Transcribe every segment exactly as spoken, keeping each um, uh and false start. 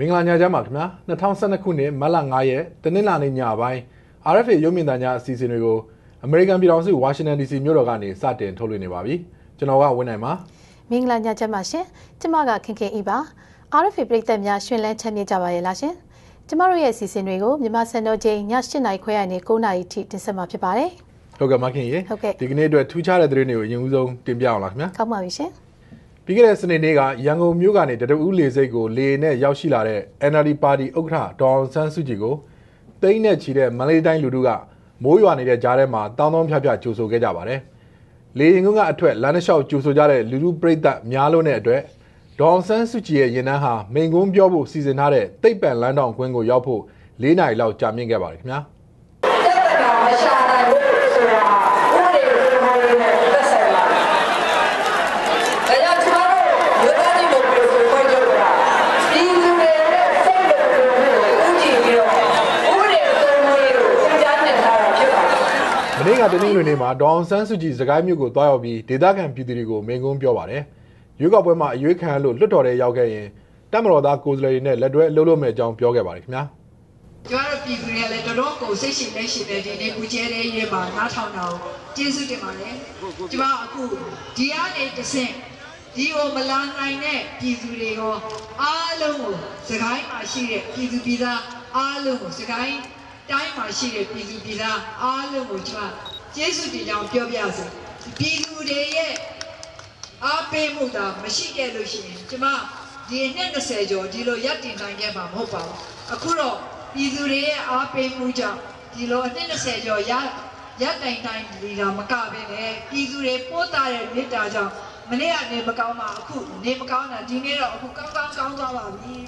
Mingla Nya Jamakna, Natansa Nakune, Malangaye, Tanilani Nyabai, Arafi Yomindanya, Sisinego, American Birosi, Washington D C, Murogani, Sate, and Tolini Babi, Genoa Winema, Mingla Nya Jamashi, Tamaga Kinke Iba, Arafi break them Yashin Lantani Javayelashin, Tamaria Sisinego, Nimasano J, Yashin Ikea, and Ekona Tit in some of your body. Look at Makin, okay, the Gnedo, two child renew, Yuzo, Timbiamakna. Come on, Vishin. Because in Nega, Yango Mugani, the Ulezego, Lene, Yashilare, Enari Party, Okra, Don Sansujigo, Taina Chile, Malaydan Luduga, Moyuani Jarema, Down Papa Chuso Gedabare, Leunga at twelve, Lanisha Chuso Jare, Lulu Breda, Mialone at twelve, Don Sansuchi, Yenaha, Mengum Jobu, Season Hare, Tape and Landon, Quengo Yapo, Lena Lao Jamming Gabarina. The Nima, Don Sansuji, the Gamugo, Diobi, Didak and Pidrigo, Mengum Piovare. You got Wema, you can look Lutore Yogay, Tamaro da Cozley, Ledre, Lolo Major Piogabarina. You are a people, let the local session nation, which is a man, not how now. Jesus Demane, you are good. Diane the same. Dio Malan, I ne, Pizurego, Alu, the guy, I see it, Pizubida, Alu, the guy, Time I see it, Pizubida, Alu, Jesus did not give us. Be good, eh? Our pay muda, machine lotion, Jama, the Nenasejo, Dilo Yatin, Nangama, Hopa, Akuro, Izure, our pay muja, Dilo Nenasejo, Yat, Yatin, Nangama, Macabe, Izure, Pota, and Mitaja, Malaya, Nebakama, Ku, Nebakana, Dinero, Kukaka, Kanga,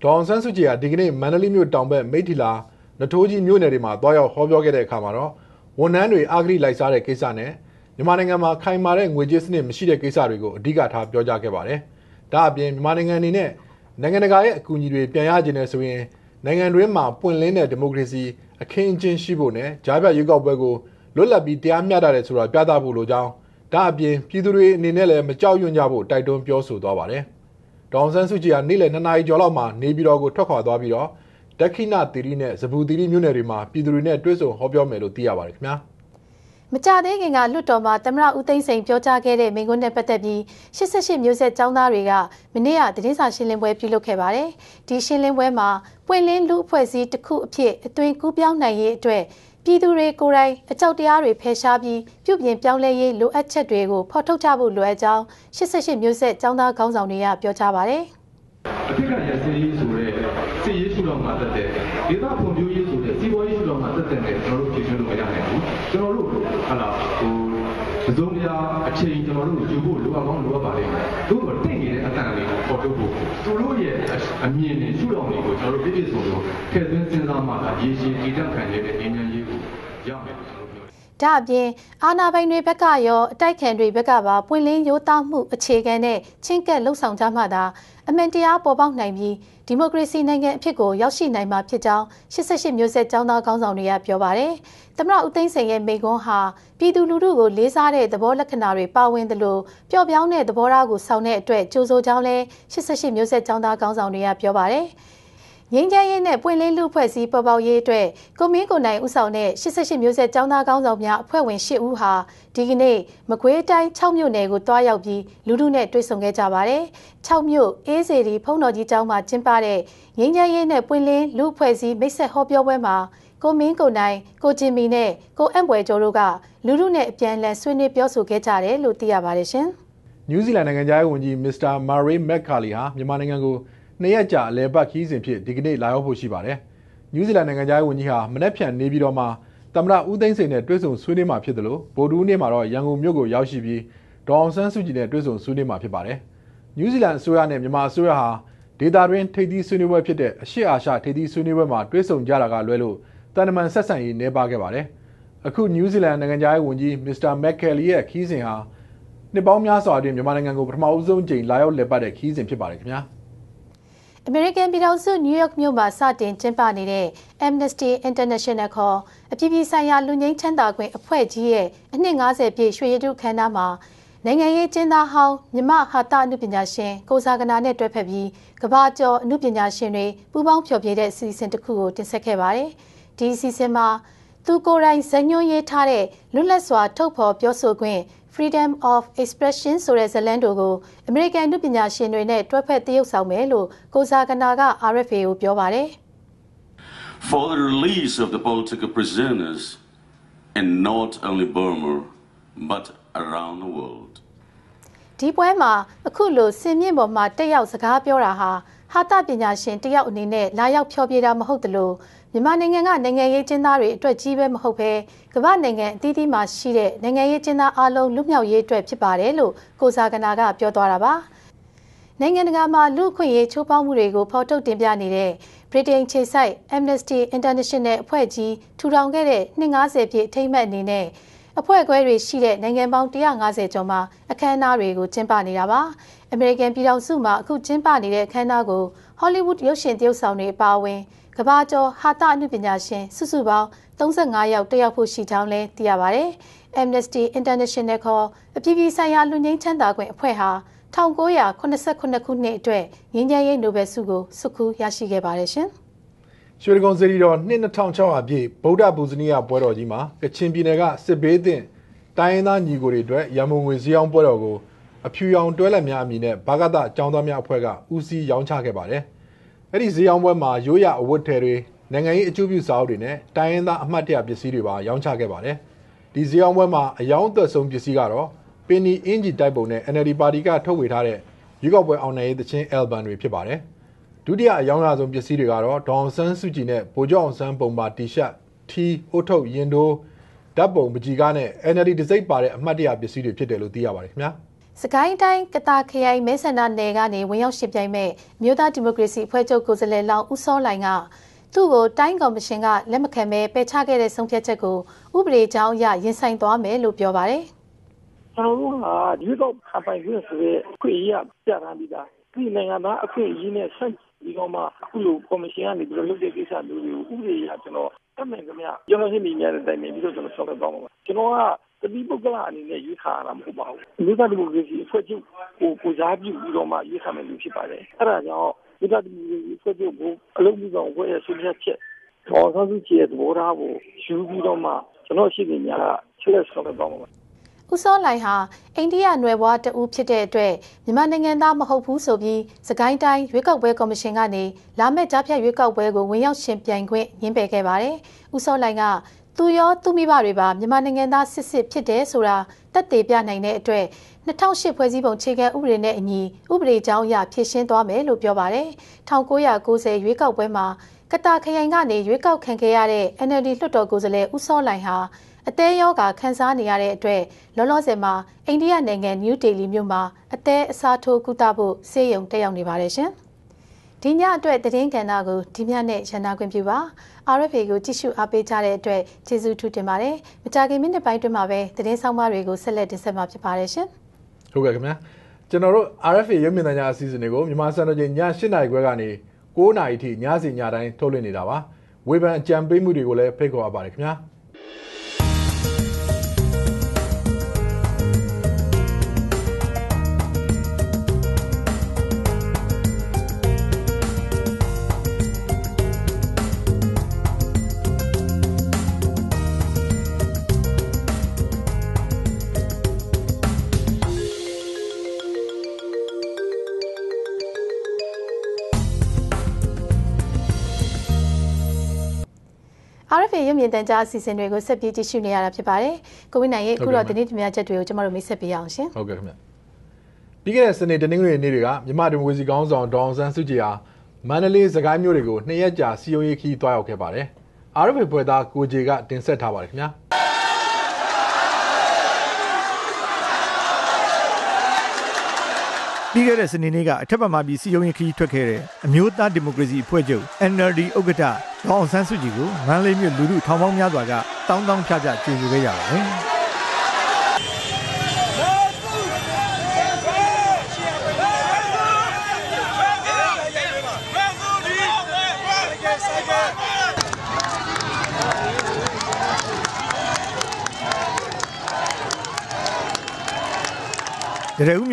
Don Sansuji, Dignity, Manalimu, Dombe, Metila. The Toji Munarima, Doyle, Hobogate Camaro, one Henry Agri Lysare Kisane, the Manangama Kaimare, which is named Shida Kisarigo, Digata, Joja Cabare, Dabi, Mananganine, Nanganagay, Kuni, Piaginesui, Nangan Rima, Punlena Democracy, a Kenjin Shibune, Java Yugabego, Lola B. Diamada Sura, Bada Buloja, Dabi, Piduri, Ninele, Majau Yunjabu, Taidon Piosu, Dobare. Don Sansuji and Nile and I Jolama, Nibirogo Toka Dobiro. Dakina Tirine, Sabudiri Munarima, Pidurine, Drizzle, Hobyo Melotia Varkna. Machading a Lutoma, Tamra Ute Saint Piota Gere, Mingone Patabi, she says she music down Riga, Minea, the Nisa Shilin Web Pilocabare, Dishilin Wema, Puelin Lu Poesi to cook Pie, doing Kubian Naye, Dre, Pidure Gore, a Chaudiari Peshabi, Pubian Piaule, Lu at Chedrego, Porto Tabu Luajal, she says she music down our Gonzonia, Piotavare. Dabye, Anna by Rebecca, Dyken Rebecca, Willing Yotamu, a Chegane, Chinka Losang Jamada, Amendia Bobang Nami, Democracy Nangan Pigo, Yoshi Nama Pidal, she says she music down our Gonzonia Piovare, Tamra Utensing and Megonha, Pidulugo, Lizare, the Bola Canary, Bowing the Loo, Piobiane, the Borago Sound, Dred, Jozo Jale, she says she music down our Gonzonia Piovare. Yinjayin at Puelin Lu Poesi, Bobo Yedre, Gomingo Nai Usone, she says she music down our Gonzomia, Puelin Shi Uha, Digne, Magueta, Taununego, Doyabi, Ludunet, Drisonge Javare, Taunu, Ezeri, Pono di Jama, Jimbare, Yinjayin at Puelin Lu Poesi, Mesa Hobyo Wema, Gomingo Nai, Go Jimine, Go Emwe Joruga, Ludunet, Pian Lanswini Biosu Getare, Lutia Varishin. New Zealand and Jayunji, Mister Murray McCalliha, Yamanango. Neja, Lebakis and Piet, Dignate Laopo Shibare. New Zealand and Jai Winha, Manapian, Nebiroma, Tamra Udens in a dress on Sunima Piedalo, Bodune Maro, Yango Mugo Yashibi, Don Sansuji in a dress on Sunima Pibare. New Zealand Suranam Yama Suraha, Didarin, Teddy Suniwa Piet, Shiasha, Teddy Suniwema, dress on Jaraga Lelo, Tanaman Sassan in Nebagabare. A cool New Zealand and Jai Winji, Mister McCalliha, kissing her. Nebomia saw him, Yamanango, Promozo, Jane, Lao Lebade, Kiss and Pibarekna. American Bidalsu, New York Muma, Satin, Timpanine, Amnesty International Call, a P B Saya Luning Tendagway, a Puet Ye, and Ningaze P. Shuedu Kanama, နိုင်ငံရေးကျင်းသားဟောင်းမြမဟာတအနုပညာရှင်ကိုဇာကနာနဲ့တွဲဖက်ပြီးကမ္ဘာကျော်အနုပညာရှင်တွေပူးပေါင်းဖျော်ဖြေတဲ့အစီအစဉ်တစ်ခုကိုတင်ဆက်ခဲ့ပါတယ်။ဒီအစီအစဉ်မှာသူကိုယ်တိုင်ဇာညွှန်းရေးထားတဲ့လွတ်လပ်စွာထုတ်ဖော်ပြောဆိုခွင့် Freedom of Expression ဆိုတဲ့ဇာတ်လမ်းတို့ကိုအမေရိကန်အနုပညာရှင်တွေနဲ့တွဲဖက်သရုပ်ဆောင်မယ်လို့ကိုဇာကနာက R F A ကိုပြောပါတယ်။ For the release of the political prisoners and not only Burma but around the world ဒီပွဲမှာအခုလိုစင်မြင့်ပေါ်မှာတက်ရောက်စကားပြောတာဟာဟာတပညာရှင်တယောက်အနေနဲ့လာရောက်ဖျော်ဖြေတာမဟုတ်တလို့မြန်မာနိုင်ငံကနိုင်ငံရေးကျင်းသားတွေအတွက်ကြီးပဲမဟုတ်ဘဲကမ္ဘာနိုင်ငံအသီးသီးမှာရှိတဲ့နိုင်ငံရေးကျင်းသားအလုံးလူမျိုးရေးအတွက်ဖြစ်ပါတယ်လို့ကိုဇာကနာကပြောသွားတာပါနိုင်ငံတကာမှာလူ့အခွင့်အရေးချိုးဖောက်မှုတွေကိုဖော်ထုတ်တင်ပြနေတဲ့ဗြိတိန်ခြေစိုက် Amnesty International အဖွဲ့ကြီးထူထောင်ခဲ့တဲ့နှစ်ငါးဆယ်ပြည့်အထိမ်းအမှတ်အနေနဲ့အဖွဲ့အစည်းတွေရှိတဲ့နိုင်ငံပေါင်းတစ်ရာငါးဆယ်ကျော်မှာအခမ်းအနားတွေကိုကျင်းပနေတာပါ။ အမေရိကန်ပြည်ထောင်စုမှာအခုကျင်းပနေတဲ့အခမ်းအနားကို Hollywood ရုပ်ရှင်သရုပ်ဆောင်တွေအပါအဝင်ကမ္ဘာကျော်ဟာတအနုပညာရှင်စုစုပေါင်းသုံးဆယ့်ငါးယောက်တက်ရောက်ဖို့ရှိကြောင်းလည်းသိရပါတယ်။ Amnesty International ကအပြည်ပြည်ဆိုင်ရာလူငြိမ်းချမ်းသာခွင့်အဖွဲ့ဟာ천구백구십구ခုနှစ်အတွက်ငြိမ်းချမ်းရေးနိုဘယ်ဆုကိုဆွတ်ခူးရရှိခဲ့ပါတယ်ရှင်။ရွှေဒဂုံစေတီတော်နှစ်နှစ်ထောင်ခြောက်ရာပြည့်ဗုဒ္ဓပူဇနီယပွဲတော်ကြီးမှာကချင်ပြည်နယ်ကစစ်ဘေးသင့်တိုင်းရင်းသားညီကိုတွေအတွက်ရမုံငွေဈေးအောင်ပွဲတော်ကိုအဖြူရောင်တွဲလက်များအမည်နဲ့ဘာဂတအကြောင်းသားများအဖွဲ့ကဦးစီးရောင်းချခဲ့ပါတယ်။အဲ့ဒီဈေးအောင်ပွဲမှာရိုးရအဝတ်ထည်တွေနိုင်ငံရေးအကျိုးပြုစာအုပ်တွေနဲ့တိုင်းရင်းသားအမှတ်တရပစ္စည်းတွေပါရောင်းချခဲ့ပါတယ်။ဒီဈေးအောင်ပွဲမှာအယောင်အသက်ဆုံးပစ္စည်းကတော့ပင်နီအင်ဂျီတိုက်ပုံနဲ့ N L D ပါတီကထုတ်ဝေထားတဲ့ရွေးကောက်ပွဲအောင်နိုင်ရေးသချင်း album တွေဖြစ်ပါတယ်။ဒုတိယအရောင်းလာဆုံးပစ္စည်းတွေကတော့ဒေါအောင်ဆန်းစုကြည်နဲ့ဗိုလ်ချုပ်အောင်ဆန်းပုံပါတီရှပ်ထီးအုတ်ထုတ်ရင်တို့ဓာတ်ပုံပကြီးကားနဲ့ N L D ဒစိမ့်ပါတဲ့အမှတ်တရပစ္စည်းတွေဖြစ်တယ်လို့သိရပါတယ်ခင်ဗျာစကိုင်းတိုင်းကတာခရိုင်မဲဆန္ဒနယ်ကနေဝင်ရောက်ရှင်းပြမဲ့မြို့သားဒီမိုကရေစီအဖွဲ့ချုပ်ကိုယ်စားလှယ်လောင်းဦးစောလိုင်ကသူ့ကိုတိုင်းကော်မရှင်ကလက်မခံပဲပယ်ချခဲ့တဲ့ဆုံးဖြတ်ချက်ကိုဥပဒေကြောင်းအရရင်ဆိုင်သွားမယ်လို့ပြောပါတယ်ကျွန်တော်ဟာဒီတော့ခပိုင်ရွေးဆိုတဲ့ခွေရပြန်လာပြီးတာဒီနိုင်ငံသားအခွင့်အရေးနဲ့ဆက်ဒီကောင်မှအခုလိုကော်မရှင်ကနေပြီးတော့လုပ်တဲ့ကိစ္စမျိုးတွေကိုဥပဒေအရကျွန်တော်တတ်နိုင်ကြမြကျွန်တော်ရှင်းပြရတဲ့အတိုင်းပဲပြီးတော့ကျွန်တော်ဆောက်ရပါမယ်ကျွန်တော်ကတတိပုဂ္ဂလအနေနဲ့ယူဆရမှာမဟုတ်ပါဘူးအမျိုးသားဒီမိုကရေစီအဖွဲ့ချုပ်ကိုကိုစားပြုပြီးတော့မှယူဆမယ်လို့ဖြစ်ပါတယ်အဲ့ဒါကြောင့်အမျိုးသားဒီမိုကရေစီအဖွဲ့ချုပ်ကိုအလုပ်မှုဆောင်ဝယ်ရဆုံးဖြတ်ချက်ဒေါ်ဆောင်စုကြည်ရဲ့သဘောထားကိုယူပြီးတော့မှကျွန်တော်ရှင်းပြရတာချက်လက်ဆောက်ရပါမယ်ဦးစောလိုင်ဟာအိန္ဒိယနွယ်ဘွားတဦးဖြစ်တဲ့အတွက်မြန်မာနိုင်ငံသားမဟုတ်ဘူးဆိုပြီးစကိုင်းတိုင်းရွေးကောက်ပွဲကော်မရှင်ကနေလာမယ့်ကြားဖြတ်ရွေးကောက်ပွဲကိုဝင်ရောက်ရှင်ပြိုင်ခွင့်ညှင်းပယ်ခဲ့ပါတယ်။ဦးစောလိုင်ကသူရောသူမိဘတွေပါမြန်မာနိုင်ငံသားစစ်စစ်ဖြစ်တယ်ဆိုတာတက်သေးပြနိုင်တဲ့အတွက်၂၀၀၈ဖွဲ့စည်းပုံခြေခံဥပဒေနဲ့အညီဥပဒေကြောင်းအရဖြည့်ရှင်းသွားမယ်လို့ပြောပါတယ်။천구백구십ရွေးကောက်ပွဲမှာကတာခရိုင်ကနေရွေးကောက်ခံခဲ့ရတဲ့ N L D လွှတ်တော်ကိုယ်စားလှယ်ဦးစောလိုင်ဟာအသေးရောဂါခံစားနေရတဲ့အတွက်လောလောဆယ်မှာအိန္ဒိယနိုင်ငံနယူးဒေလီမြို့မှာအသေးအစားထိုးကုသဖို့ဆေးရုံတက်ရောက်နေပါတယ်ရှင်။ဒီညအတွက်သတင်းကဏ္ဍကိုဒီညနဲ့ရန်နာခွင့်ပြုပါ။ R F A ကိုကြည့်ရှုအားပေးကြတဲ့အတွက်ကျေးဇူးထူးတင်ပါတယ်။မကြာခင်မိနစ်ပိုင်းတွင်မှာပဲသတင်းဆောင်မတွေကိုဆက်လက်တင်ဆက်မှာဖြစ်ပါတယ်ရှင်။ဟုတ်ကဲ့ခင်ဗျာ။ကျွန်တော်တို့ R F A ရုပ်မြင်သံကြားအစီအစဉ်တွေကိုမြန်မာစံတော်ချိန်ည၈နာရီခွဲကနေ၉နာရီထိညစီညတိုင်းထုတ်လွှင့်နေတာပါ။ဝေဖန်အကြံပေးမှုတွေကိုလည်းဖိတ်ခေါ်အပ်ပါတယ်ခင်ဗျာ။ R F A ရုပ်မြင်သံကြားအစီအစဉ်တွေကိုဆက်ပြီးကြည့်ရှုနေရတာဖြစ်ပါတယ်။ကိုဝင်းနိုင်ရဲ့အခုတော့ဒီနေ့တင်ပြချက်တွေကိုကျွန်တော်တို့မိတ်ဆက်ပေးအောင်ရှင်။ဟုတ်ကဲ့ခင်ဗျ။ပြီးခဲ့တဲ့စနေတနင်္ဂနွေနေ့တွေကမြန်မာဒီမိုကရေစီကောင်ဆောင်ဒေါအောင်ဆန်းစုကြည်ဟာမန္တလေးစကိုင်းမြို့တွေကိုနှစ်ရက်ကြာစီယုံရေးခီးတွားရောက်ခဲ့ပါတယ်။ R F A ဖွဲ့သားကိုဂျေကတင်ဆက်ထားပါတယ်ခင်ဗျာ။ပြီးခဲ့တဲ့စနေနေ့ကအထက်မှပြည်စီယုံရင်ခီးထွက်ခဲ့တဲ့အမျိုးသားဒီမိုကရေစီအဖွဲ့ချုပ် N L D ဥက္ကဋ္ဌဒေါအောင်ဆန်းစုကြည်ကိုမန္တလေးမြို့လူထုထောင်ပေါင်းများစွာကတောင်းတောင်းဖြဖြကြိုဆိုခဲ့ကြပါတယ်။ Within one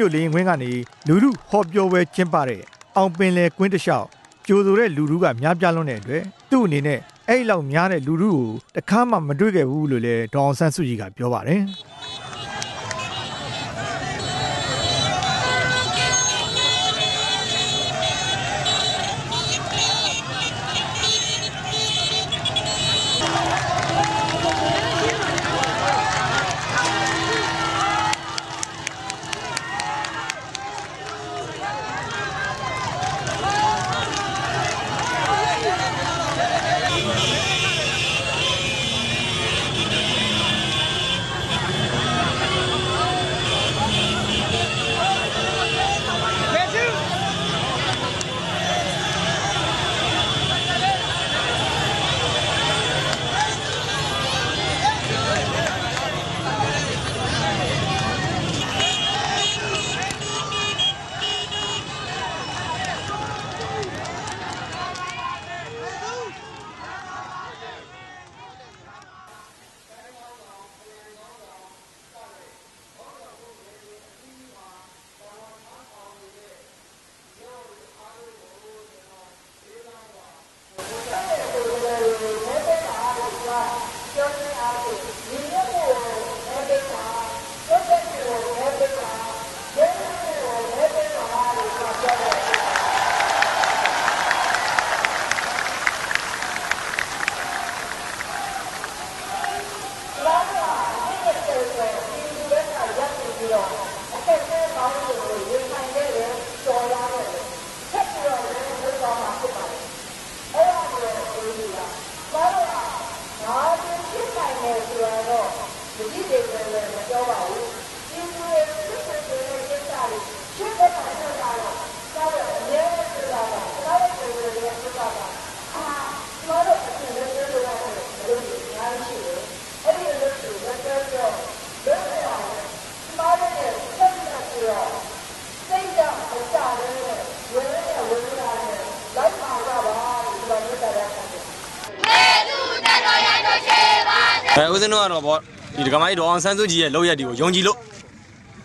about you come out on Sanduji, lawyer, Yongilo.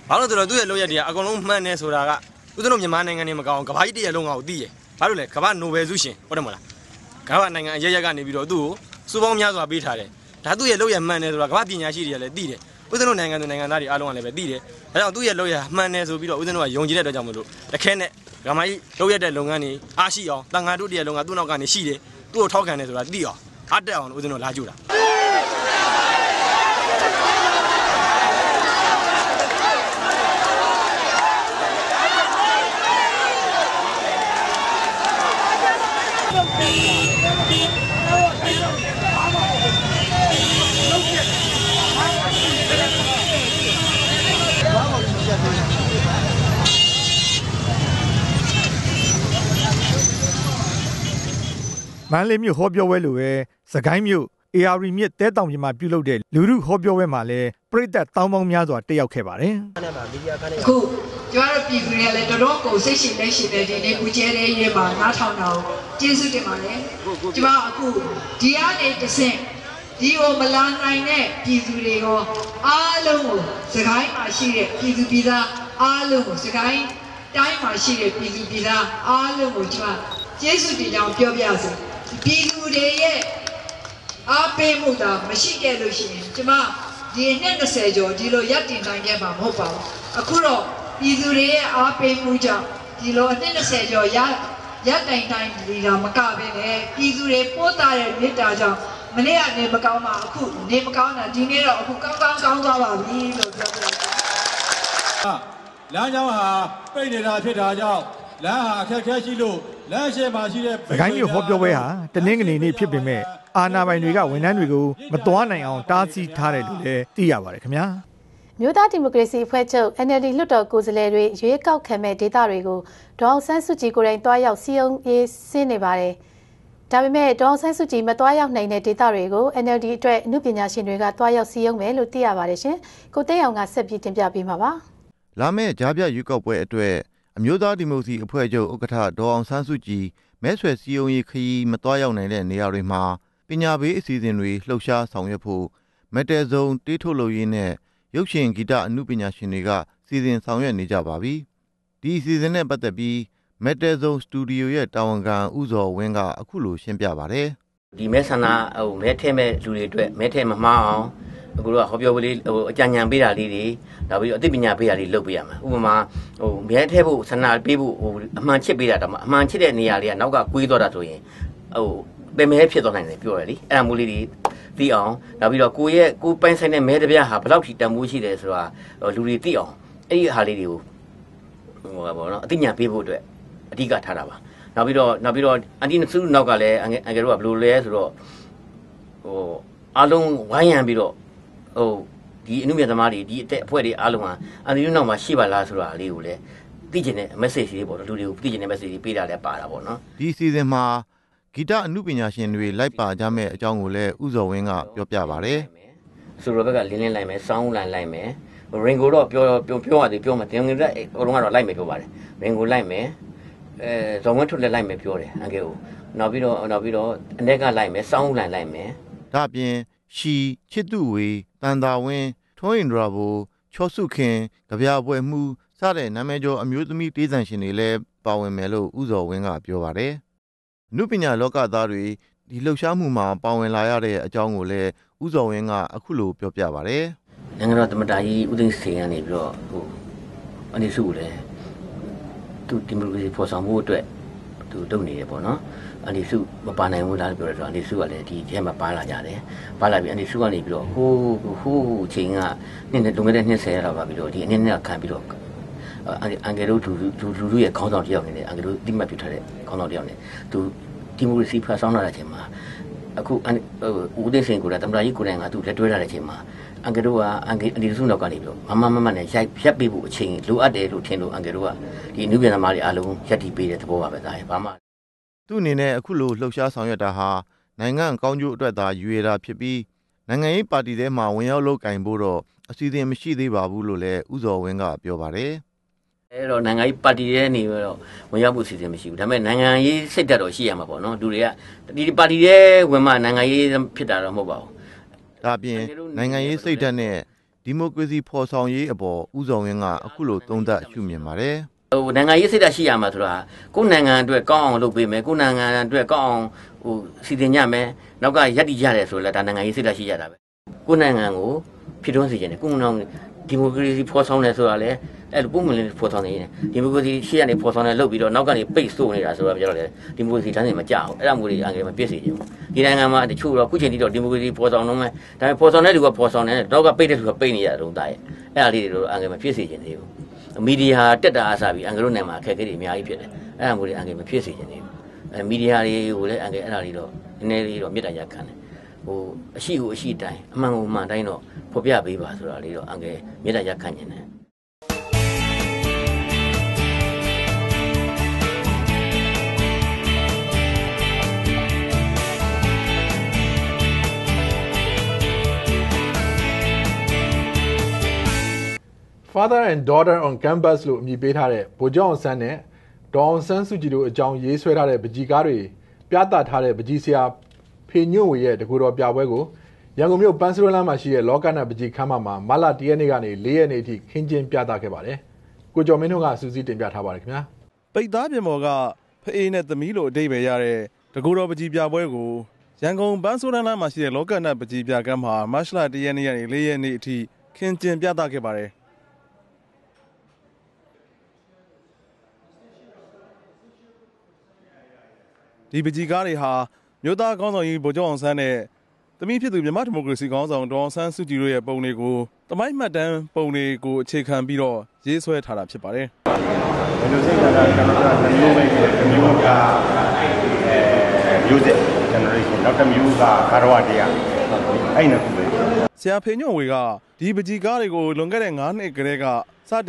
I don't do a lawyer, I go home, man, Suraga. We don't know manning and him account, Kavadi along out there. I don't let Kavan no Vesushi, Potamala. Kavan and Yagan, if you do, Subamia beat her. Tadu a lawyer, man, or Kavadina, she did it. We don't know Nangan, I don't ever did it. I don't do a lawyer, man, as we don't know a young Jetta Jamulu. The Kenneth, Ramai, lawyer Longani, Ashio, Langadu, Longadunogani, she, two talking as a deal. At down with no Lajura. Manly hobby away, Sagamu, Ari meet dead down in my below day. Lulu hobby away, Malay, pray that Tamong Yazo at Teo Cabare. Cool. You are a people, let the local session nation that they would get a man, not how now. Jesus de Malay. You are cool. Diane the same. Dio Malan, I net, Pizurego, Alo, Sagai, Ashire, Pizubida, Alo, Sagai, Time Ashire, Pizubida, Alo, Chima. Jesus did not give us. Bidu de Ape Muda, Mashike Lucian, Jama, the Nenasejo, Dilo Yatin Nangema Mopa, Akuro, Bidu de Ape Muja, Dilo Nenasejo Yatin Nangida Macabe, Bidu de Pota and Nitaja, Malaya Nebakama, Ku, Nebakana, Dinero, Kukanga, Kanga, Lilo. Lanaha, Pedra Pedaja. The kind you hope your way, the Ningley need to be made. Anna, when we go, when I go, but one I own Tazi Tare, Tiawakamia. New that democracy, Fetcho, and the Luto Guzleri, Yuko Kame de Tarigo, Don Sansuji Goran Toya, Sion is Sinevare. Tabime, Don Sansuji, Matoya, Nene de Tarigo, and the Dread Nubina Shinriga Toya, Sion Melu Tiavarish, Coteanga Septimbia Bimava. Lame Jabia Yuko way to it. A muda de Mosi, a puejo, Okata, Don Sansuji, Mestre Sioni Ki, Matoya Nene, Niarima, Pinabi, Seasonry, Losha, Songapo, Metazon, Tito Loyene, Yoshin Gita, Nubina Shiniga, စီစဉ်ဆောင်ရွက်နေကြပါပြီ။ဒီအစီအစဉ်နဲ့ပတ်သက်ပြီး Metal Zone Studio ရဲ့တာဝန်ခံဦးဇော်ဝင်းကအခုလိုရှင်းပြပါတယ်။ဒီမဲဆန္ဒဟိုမဲထဲမဲ့လူတွေအတွက်မဲထဲမမှားအောင်အခုတော့ဟောပြောပလေးဟိုအကြံဉာဏ်ပေးတာလေးတွေနောက်ပြီးတော့အသိပညာပေးတာလေးလုပ်ပေးရမှာဥပမာဟိုမဲထဲဖို့ဆန္ဒပေးဖို့ဟိုအမှန်ချစ်ပေးတာတော့အမှန်ချစ်တဲ့နေရာလေးကနောက်ကကွေးတော့တာဆိုရင်ဟိုပင်မဲဖြစ်သွားနိုင်တယ်ပြောရလေအဲ့ဒါမျိုးလေးတွေသိအောင်နောက်ပြီးတော့ကိုရဲ့ကိုပိုင်ဆိုင်တဲ့မဲတပြားဟာဘယ်လောက်ထိတန်ဖိုးရှိတယ်ဆိုတာလူတွေသိအောင်အဲ့ဒီဟာလေးတွေကိုဟိုပါဘောနော်အသိဉာဏ်ပေးဖို့အတွက်အဓိကထားတာပါနောက်ပြီးတော့နောက်ပြီးတော့အန်တီနဆုနောက်ကလည်းအန်ကယ်တို့ကဘယ်လိုလဲဆိုတော့ဟိုအားလုံးဝိုင်းရံပြီးတော့ဟိုဒီအနုမြတ်သမားတွေဒီအသက်အဖွဲ့တွေအားလုံးဟာအန်တီနနောက်မှာရှိပါလားဆိုတာလေးကိုလည်းသိချင်တဲ့ message လေးပေါ့လူတွေကိုသိချင်တဲ့ message တွေပေးတာလည်းပါတာပေါ့နော်ဒီစီဇန်မှာဂီတအနုပညာရှင်တွေလိုက်ပါကြမဲ့အကြောင်းကိုလည်းဥဇော်ဝင်းကပြောပြပါတယ်။ဆိုတော့ဘက်ကလင်းလင်းလိုက်မယ်၊ဆောင်းလိုက်လိုက်မယ်။ရင်ကိုတော့ပြောပြောပြောရသေးပြောမှတင်ငင်တဲ့ဟိုတုန်းကတော့လိုက်မယ်ပြောပါတယ်။ရင်ကိုလိုက်မယ်။အဲဇော်ဝင်းထုတ်လက်လိုက်မယ်ပြောတယ်အကဲကို။နောက်ပြီးတော့နောက်ပြီးတော့အ ਨੇ ကလိုက်မယ်၊ဆောင်းလိုက်လိုက်မယ်။ဒါအပြင်ရှီချစ်သူဝေတန်တာဝင်းထွန်းရင်ဒရာဘူချောစုခင်ကြပြပွဲမှုစတဲ့နာမည်ကျော်အမျိုးသမီးတေးသံရှင်တွေလည်းပါဝင်မယ်လို့ဥဇော်ဝင်းကပြောပါတယ်။နုပညာလောကသားတွေဒီလှုပ်ရှားမှုမှာပါဝင်လာရတဲ့အကြောင်းကိုလည်းဦးဇော်ဝင်းကအခုလိုပြောပြပါဗျ။နိုင်ငံတော်သမ္မတကြီးဦးသိန်းစိန်ကနေပြီးတော့ဟိုအနေစုကိုလည်းသူဒီမိုကရေစီဖော်ဆောင်မှုအတွက်သူလုပ်နေရပေါ့နော်။အနေစုမပါနိုင်ဘူးလားပြောတယ်ဆိုတော့အနေစုကလည်းဒီထဲမှာပါလာကြတယ်။ပါလာပြီးအနေစုကနေပြီးတော့ဟိုးဟိုးချိန်ကနေ့နဲ့တုန်းကတဲ့နှစ်ဆယ်လောက်ပါပြီးတော့ဒီအနေနဲ့ခံပြီးတော့အန်ကယ်တို့လူလူရဲ့ခေါင်းဆောင်တယောက်နေတယ်အန်ကယ်တို့တိမှတ်ပြထားတဲ့ခေါင်းဆောင်တယောက်နေသူဒီမိုကရေစီဖန်ဆောင်လာတဲ့အချိန်မှာအခုဦးသိန်းစိန်ကိုလည်းတမန်တော်ကြီးကိုလည်းငါသူလက်တွဲလာတဲ့အချိန်မှာအန်ကယ်တို့ကအန်ကယ်အန်ဒီစုနောက်ကနေပြီးတော့မမမမနဲ့ရိုက်ဖြတ်ပေးဖို့အချိန်လိုအပ်တယ်လို့ထင်လို့အန်ကယ်တို့ကဒီအနုပညာသမားတွေအားလုံးရက်တီးပေးတဲ့သဘောပါပဲသားရဲ့ဘာမှသူ့အနေနဲ့အခုလိုလှုပ်ရှားဆောင်ရွက်တာဟာနိုင်ငံကောင်းကျိုးအတွက်သာယူရတာဖြစ်ပြီးနိုင်ငံရေးပါတီထဲမှာဝင်ရောက်လုပ်ကင်ဖို့တော့အစီအစဉ်မရှိသေးပါဘူးလို့လည်းဦးဇော်ဝင်းကပြောပါတယ်အဲ့တော့နိုင်ငံရေးပါတီရဲ့နေပြီးတော့ဝင်ရောက်မှုအစီအစဉ်မရှိဘူးဒါပေမဲ့နိုင်ငံရေးစိတ်ဓာတ်တော့ရှိရမှာပေါ့နော်လူတွေကဒီပါတီရဲ့ဝင်မှနိုင်ငံရေးဖြစ်တာတော့မဟုတ်ပါဘူးဒါပြင်နိုင်ငံရေးစိတ်ဓာတ်နဲ့ဒီမိုကရေစီဖော်ဆောင်ရေးအပေါ်ဦးဆောင်ရင်းကအခုလိုသုံးသပ်ရှုမြင်ပါတယ်ဟိုနိုင်ငံရေးစိတ်ဓာတ်ရှိရမှာဆိုတာကိုယ်နိုင်ငံအတွက်ကောင်းအောင်လုပ်ပေးမယ်ကိုယ်နိုင်ငံအတွက်ကောင်းအောင်ဟိုစီစဉ်ညမယ်နောက်ကရည်တည်ကြတယ်ဆိုလဲဒါနိုင်ငံရေးစိတ်ဓာတ်ရှိရတာပဲကိုယ်နိုင်ငံကိုဖြစ်ထွန်းစေချင်တယ်ကိုယ်နိုင်ငံဒီမိုကရေစီဖော်ဆောင်တယ်ဆိုတာလေအဲ့လိုပုံမှန်လေးဖော်ဆောင်နေတယ်ဒီမိုကရေစီရှေ့ကနေဖော်ဆောင်တယ်လုပ်ပြီးတော့နောက်ကနေပိတ်ဆို့နေတာဆိုတာပြောတယ်ဒီမိုကရေစီတန်းနေမကြအောင်အဲ့ဒါမျိုးတွေအငယ်မပြည့်စုံဘူးဒီနိုင်ငံမှာတချို့တော့ခုချိန်ထိတော့ဒီမိုကရေစီဖော်ဆောင်တော့မယ်ဒါပေမဲ့ဖော်ဆောင်တဲ့လူကဖော်ဆောင်တယ်တော့ကပိတ်တဲ့လူကပိတ်နေရတုံးသားရဲ့အဲ့ဒါလေးတွေတော့အငယ်မပြည့်စုံနေဘူးမီဒီယာတက်တာအစားပြီးအငယ်တို့နိုင်ငံမှာအခက်အခဲတွေအများကြီးဖြစ်တယ်အဲ့ဒါမျိုးတွေအငယ်မပြည့်စုံနေဘူးအဲမီဒီယာတွေကိုလည်းအငယ်အဲ့ဒါလေးတော့နည်းနည်းလေးတော့မြစ်တရားခံတယ်ဟိုအရှိကိုအရှိတိုင်းအမှန်ကိုအမှန်တိုင်းတော့ဖော်ပြပေးပါဆိုတာလေးတော့အငယ်မြေတရခန့်နေတယ်Father and Daughter on Canvas လို့အမည်ပေးထားတဲ့ဗိုလ်ချုပ်အောင်ဆန်းနဲ့ဒေါ်အောင်ဆန်းစုကြည်တို့အကြောင်းရေးဆွဲထားတဲ့ပကြီးကားတွေပြသထားတဲ့ပကြီးဆရာဖေညွန့်ဝေရဲ့တကူတော်ပြပွဲကိုရန်ကုန်မြို့ပန်းစရိုးလမ်းမှာရှိတဲ့လောကနာပကြီးခမ်းမမှာမလတရက်နေ့ကနေလေးရက်နေ့အထိခင်းကျင်းပြသခဲ့ပါတယ်။ကိုကျော်မင်းတို့ကစူးစီးတင်ပြထားပါတယ်ခင်ဗျာ။ပိတ်သားပြင်ပေါ်ကဖအေးနဲ့သမီးလိုအဓိပ္ပာယ်ရတဲ့တကူတော်ပကြီးပြပွဲကိုရန်ကုန်ပန်းစရိုးလမ်းမှာရှိတဲ့လောကနာပကြီးပြခမ်းမှာမလတရက်နေ့ကနေလေးရက်နေ့အထိခင်းကျင်းပြသခဲ့ပါတယ်။ဒီပကြီးကားတွေဟာမြို့သားကောင်းဆောင်ကြီးဗိုလ်ချုပ်အောင်ဆန်းနဲ့သမီးဖြစ်သူမြန်မာဒီမိုကရေစီကောင်းဆောင်ဒေါ်အောင်ဆန်းစုကြည်တို့ရဲ့ပုံတွေကိုတမိုင်းမှတ်တမ်းပုံတွေကိုအခြေခံပြီးတော့ရေးဆွဲထားတာဖြစ်ပါတယ်။ဒီလိုစိတ်ဓာတ်ကကျွန်တော်တို့ကမျိုးပဲမျိုးကအဲမျိုးတဲ့ generation နောက်တစ်မျိုးကကာရဝတရားအဲ့နှစ်ခုပဲ။ဆရာဖေညွန့်ဝေကဒီပကြီးကားတွေကိုလွန်ခဲ့တဲ့ငါးနှစ်ကလေးကစ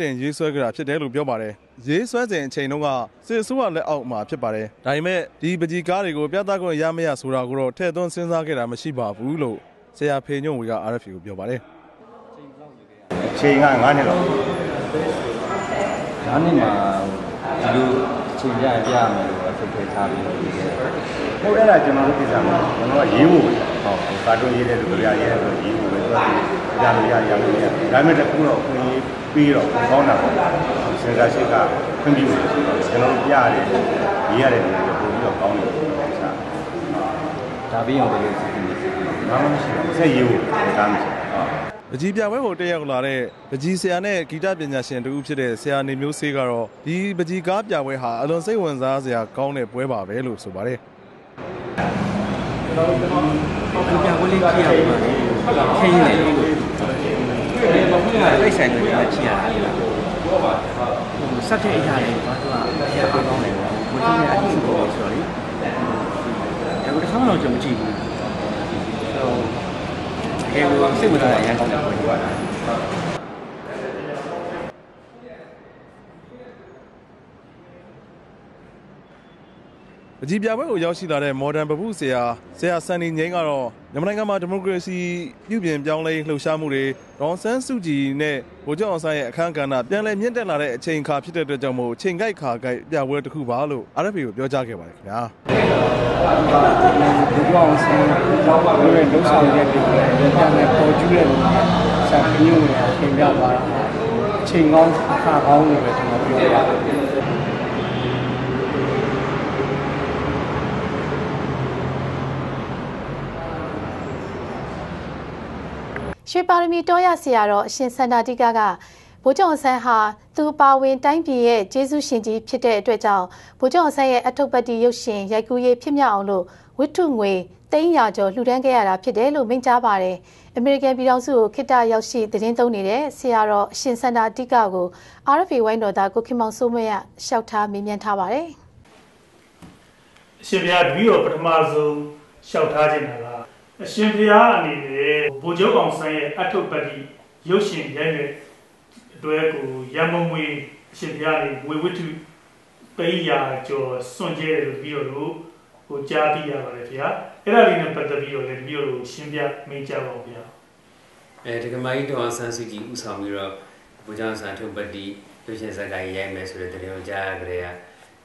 တင်ရေးဆွဲကြတာဖြစ်တယ်လို့ပြောပါတယ်။ရေးဆွဲစဉ်အချိန်တုန်းကစစ်အစိုးရလက်အောက်မှာဖြစ်ပါတယ်။ဒါပေမဲ့ဒီပကြီးကားတွေကိုပြသခွင့်ရမရဆိုတာကိုတော့ထည့်သွင်းစဉ်းစားခဲ့တာမရှိပါဘူးလို့ဆရာဖေညွန့်ဝေက R F A ကိုပြောပါတယ်။အချိန်ကငါးနှစ်လောက်။ငါးနှစ်မှာဒီလိုအချိန်ရရမယ်လို့အဖြစ်ပေးထားပြီးတော့ဒီက The Jibiawe Yoshida, modern Babusia, Sea Sunny Yangaro, Yamanagama democracy, Yubian Jangle, Lushamure, Don San Suji, Ne, Bojon Sai, Kankana, Janle Yendanare, Chain Capita Jamo, Chain Gai Car, their word to Kuvalu, Arabu, Yojaki. She Parami Toya Sierra, Shin Santa Digaga, Bojon Saha, two Bawin, Dime Pie, Jesus Shinji, Pite, Dredal, Bojon Say, Atobadi Yoshin, Yaguye, Pimyaolo, Witungwe, Tayajo, Ludangara, Pidelo, Minjabare, American Bidazu, Kita Yoshi, the Dindonide, Sierra, Shin Santa Digago, Arafi Wendo, that Gokimon Sumea, Shelter, Mimian Tabare. She had view of the Mazu, Shelter. Shindia and Bojo Sai, Atopati, Yoshin, Yanga, Dueku, Yamomwe, Shindia, we went to Paya, Jo, Sonja, Violo, Ojabia, Revia, Eralina Patavio, and Violo, Shindia, Majavia. Ekamai to Sansuki, Usamira, Bojan Santopati, Yoshin Sagai, Yamas, Jagrea,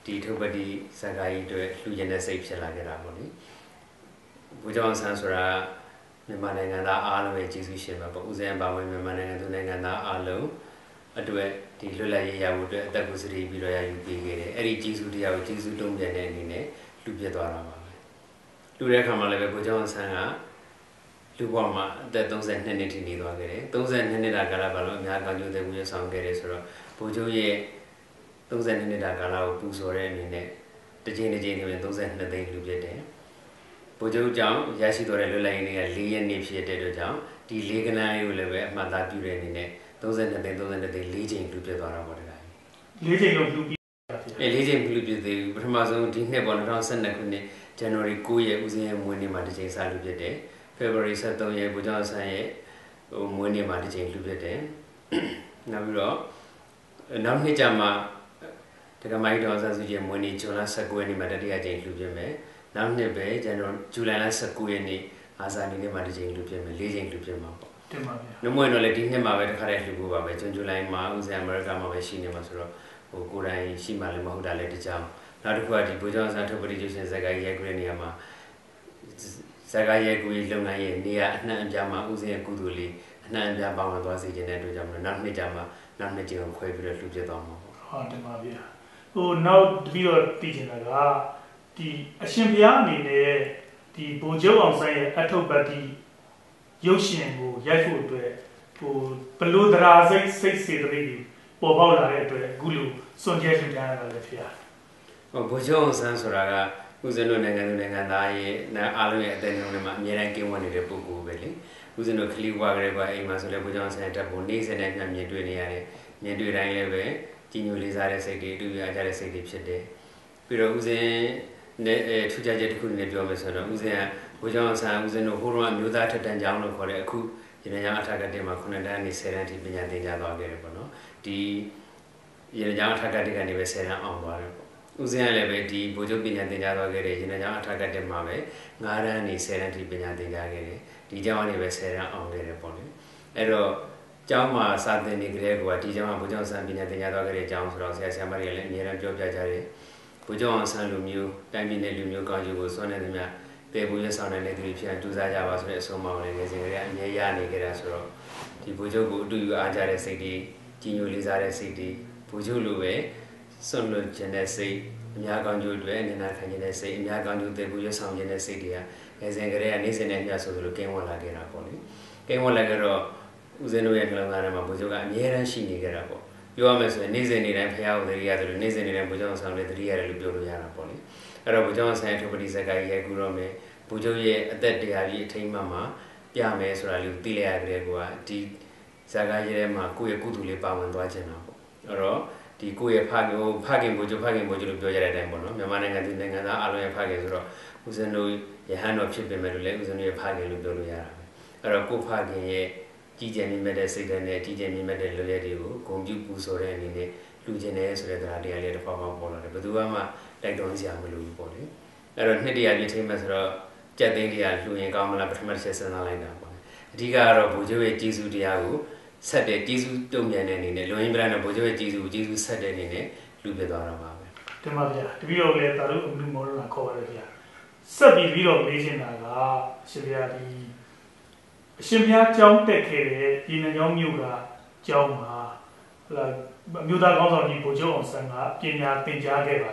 Titopati, Sagai, Lujana Safe Shalagamoni. We don't answer a manning and our way, Jesus, but Uzamba women manning and doing and our low. A duet, the Lulaya would that was really below you big. Any Jesus would have Jesus don't get any, Lupiadora. Lurecamala, Bojon Sanga, Lubama, that don't send anything either. Don't send any Dagalabal, Nagalu, the William Sangeres or Bojoye, don't send any Dagala, Pus or any. The Jane Jane, those and the thing Lupiade. Bojo Jam, Yasidore Lane, a Lee and Nipshedo Jam, the Leganai will wear Mada Duran. Those and the those and the legion to the Dora. Legion of Lupi. A legion Lupi, the Brahmazon, Tinebon, Ronson, Nakune, January Kuya, Uziam, Winnie Matajan Salubi Day, February Satoya, Bojan Saye, Winnie Matajan Lubi Day. Naburo Namni Jama, take a might on Sazujam, Winnie, Jonas, Saguani, Matadia Jane Lubime. Namnebe, General Juliana Sakuini, as I need a managing to Pim, leading to Pim. No more letting him away correctly go away to July Mounds, America, Machine Masro, or Kurai, Shimalamo, that let it jump. Not a party, Bujons, and to produce Zagaya Greniama Zagaya Guilumay, near Nanjama, Uzia Kuduli, Nanjama was a general Jama, Namnejama, Namnejam, Quaver to Jadamo. Hauntamavia. Oh, now we are teaching a The Ashimbiani, the Bojo Sai, Atobati, Yoshin, Yafu, who below the Razak six city, Bobola, Gulu, so Yashian Alafia. Bojo Sansoraga, Uzano and I, Nalu, then Yanaki wanted a book, really. Uzano Kliwa, Reba, Masula Bojon Santa Bonis and Namuani, Nedurangle, Tinu Lizara Seki, do you address a gipsy day? Pirose. The two judges couldn't get your message. Uzia, Bojonsa, Uzeno, Huron, knew that at Tanjano for a coup in a Yamata de Macunan is said at Ibian de Javagerbono, the Yanataka de Ganivesena on Bar. Uzia Leveti, Bojo Binan de Javagere, in a Yamata de Mave, Garan is said at Ibian de Jagere, the Javani Vesera on Gereponi. Ero Jama sat the Negregua, Tijama Bojonsa, Binan de Javagere, Jams Rosa, Samaria, and Job Jajare. Bojo You are Miss Nizani and Pia, the other Nizani and Bujons on the real Bibliopoli. Arabujons and Tobadi's a guy, Gurome, Bujoye, that they have eaten Mamma, Yames, Ralu, Dilia Gregua, Di Sagayama, Kuya Kutuli Pam and Bajanabo. Or the Kuya Pago, Pagin Bujo, Pagin Bujo, Boya Dambono, the man and the Nanga, Aloe Pagas, who's a new hand of chip and medal, who's a new Pagin Ludoya. Or a cook Pagin, ye. Teaching me the second, teaching me the Loyadio, Congupu or any day, Lugenes, Regra, the Allied Papa Polar, but Duama, like Donzia Mulu Poli. I don't need the Allied as a Jadinga, doing common apparatus and Alina. Diga or Bojoe Tizu Diago, Saturday Tizu Domian in a Loimbran of Bojoe Tizu, Tizu Saturday in a Lubedora. Tamaria, to be of letter, more than a cover here. Subby Vilo Legion, Allah, Shivari. Shimia Jong Decay, in a young Yuga, Joma, like Muda Gondon Bojons and Ginia Tinjageva.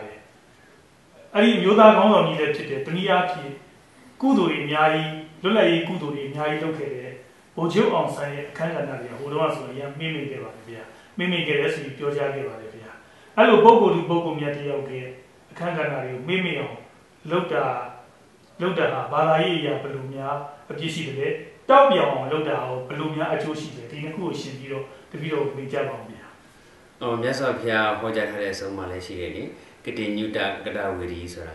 I Muda Gondon needed to the Tuniaki, Kudu in Yari, Lulai Kudu in Yari Loke, Bojo on San Canada, who wants to young Mimi Gavia, Mimi Gavesi, Joja Gavia. I will Bogo to Bogo Miatioke, Canada, Mimio, Loda, Loda, Balaia, Balumia, a Gishi today. Don't be on Loda, Balumia, a Joshi, the Kushi, the video of Mijabamia. Oh, yes, of Pia, Hojakares of Malaysia, getting you that Gada with Isra,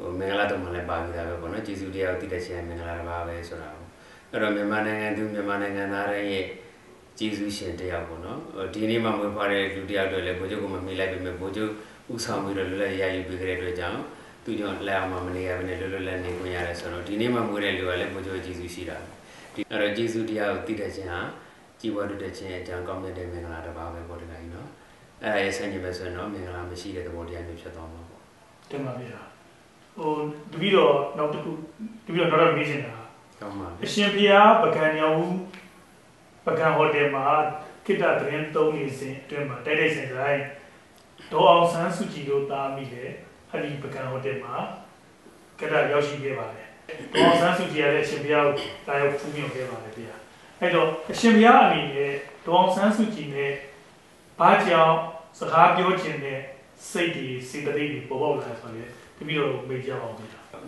or Melata Malabar, the Jisudia, the Shaman, Isra, or a man and do the man and Ara, Jesus and Diabono, or Tinima will parade to the other Bojo, Mila, Bojo, Usam will lay you be greater down, to your Lamma, have a little landing, or Tinima will lay Jesus. The Jesus Dia did a jan, Giwa did a chin, Jan Gomez de Mingala about a body, I know. And I send you a son of Mingala machine at the body and Misha Domo. Temavia. Oh, the video not to be another vision. Shimpia, Bacania, Bacan Hodema, Kita Trim, Tony, Trema, Teddy, and I. Toa San Suchido, Tamile, Ali Bacan Hodema, Kata Yoshi Geva. Toa San Suchiya, Shimpia, I have food in Geva. I don't, Shimia, Toa San Suchine, Patia, Sahabio Chine, City, City, City, Bobo, the video of Major.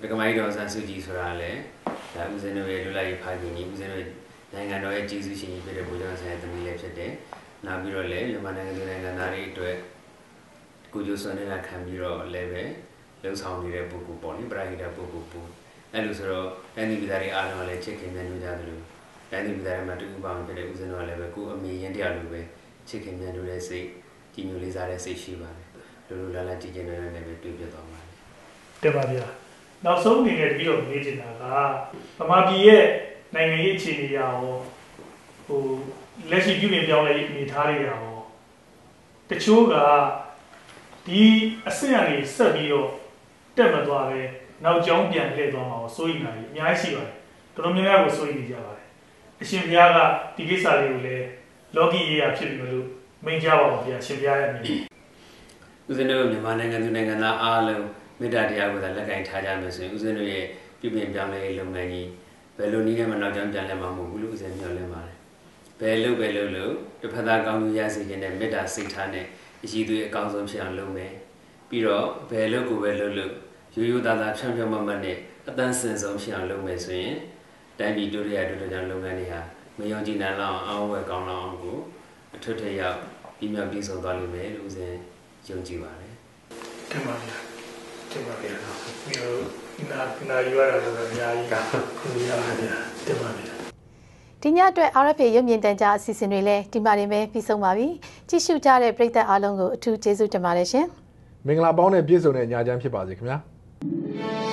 The Commander San Suchi's Rale, that was in a way to like Pagini, was in a way, Nangano, Jesus, she needed a Buddha and the Millet a day. Nabirole, Lamananganari to it. Could you son in a Cambiro leve? Those hungry Puku Pony, Brahida Puku. And also, any with the animal chicken and with other. Any with the matter bound to the Uzano Leveco, a million the other way, chicken and do they say, Tinulizare say Shiva, Lulala chicken and never to the Domani. Devadia. Now, so many a view of Legend, ah, Amabie, Nangayichi Yao, who lets you give me down like Mitalia. The Chuga, the Asiani, Sabio, Demadware. Now John Bian led on our sewing night, Yashiva, Domina was sewing the Java. Shimbiaga, the Gisale, Logi, a chipimalu, main Java of Yashiviani. Uzeno, the Mananga Alu, Midadia with a Lagan Tajamas, Uzeno, Pibian Dame Lomani, Belonium and John Jalamamu, Luz and Yoleman. Belu Belulu, the Padagam Yazik and Meda Sitane, she do a consumption lome. Piro, Belu Belulu. You that champion money, a dancers of Shian Lumes, then we do the other than Lumania, Mayojin and our work on our uncle, a total yap, in your piece of dolly mail, who's a Jonjivare. Come on, come on, you are a Yaga, you are a Mingla Bonne Bizone, Yajam Pibazic, yeah?